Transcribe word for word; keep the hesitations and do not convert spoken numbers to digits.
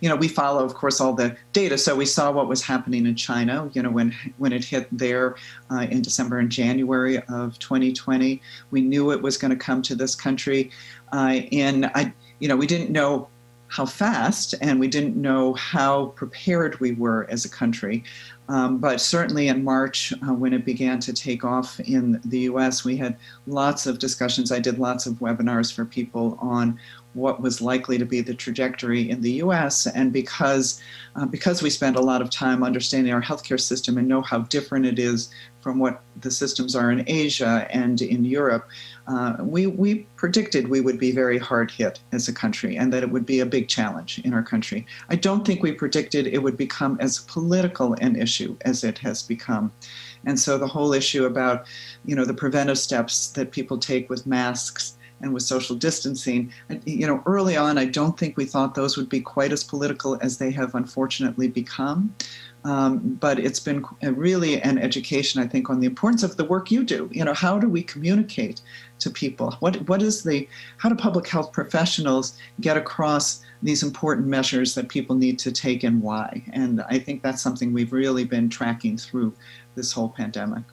you know, we follow, of course, all the data. So we saw what was happening in China, you know, when, when it hit there uh, in December and January of twenty twenty. We knew it was going to come to this country. Uh, and, I, you know, we didn't know how fast, and we didn't know how prepared we were as a country. Um, but certainly in March, uh, when it began to take off in the U S, we had lots of discussions. I did lots of webinars for people on what was likely to be the trajectory in the U S. And because, uh, because we spend a lot of time understanding our healthcare system and know how different it is from what the systems are in Asia and in Europe, uh, we, we predicted we would be very hard hit as a country and that it would be a big challenge in our country. I don't think we predicted it would become as political an issue as it has become. And so the whole issue about, you know, the preventive steps that people take with masks and with social distancing, you know, early on, I don't think we thought those would be quite as political as they have unfortunately become. Um, but it's been really an education, I think, on the importance of the work you do. You know, how do we communicate to people? What, what is the, how do public health professionals get across these important measures that people need to take and why? And I think that's something we've really been tracking through this whole pandemic.